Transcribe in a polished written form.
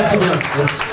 Merci bien. Merci.